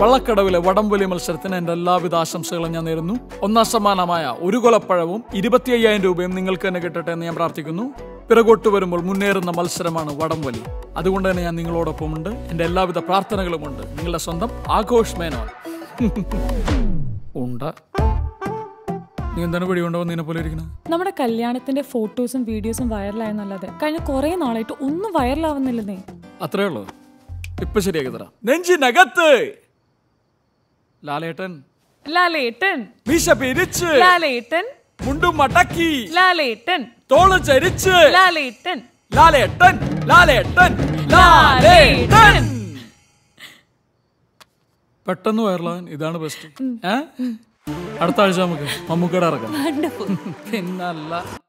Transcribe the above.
പള്ളക്കടവിലെ വടംവലി മത്സരത്തിന് എൻ്റെ എല്ലാവിധ ആശംസകളും ഞാൻ നേരുന്നു. ഒന്നാം സമ്മാനമായ ഒരു കൊലപ്പഴവും 25,000 രൂപയും നിങ്ങൾക്ക് തന്നെ കിട്ടട്ടെ എന്ന് ഞാൻ പ്രാർത്ഥിക്കുന്നു. പിറകോട്ട് വരുമ്പോൾ മുന്നേറുന്ന മത്സരമാണ് വടംവലി. അതുകൊണ്ട് തന്നെ ഞാൻ നിങ്ങളോടൊപ്പം ഉണ്ട്. എൻ്റെ എല്ലാവിധ പ്രാർത്ഥനകളുമുണ്ട്. നിങ്ങളുടെ സ്വന്തം ആഘോഷ് മേനോൻ. നീ എന്താണ് പിടികൊണ്ടുവന്ന് ഇതിനെ പോലെ ഇരിക്കുന്നത്? നമ്മുടെ കല്യാണത്തിന്റെ ഫോട്ടോസും വീഡിയോസും വൈറലായെന്നല്ലാതെ കഴിഞ്ഞ കുറെ നാളായിട്ട് ഒന്നും വൈറലാവുന്നില്ലെന്നേ. അത്രേ ഉള്ളൂ. ഇപ്പൊ ശരിയാക്കി തരാം. നെഞ്ചിനകത്ത് ലാലേട്ടൻ ലാലേട്ടൻ മീശ പിരിച്ച് ലാലേട്ടൻ മുണ്ടും മടക്കി ലാലേട്ടൻ തോള് ചരിച്ച് ലാലേട്ടൻ ലാലേട്ടൻ ലാലേട്ടൻ ലാലേട്ടൻ. പെട്ടെന്ന് വൈറലാകാൻ ഇതാണ് ബെസ്റ്റ്. അടുത്ത ആഴ്ച നമുക്ക് മമ്മൂക്കട ഇറക്കാം. പിന്നല്ല.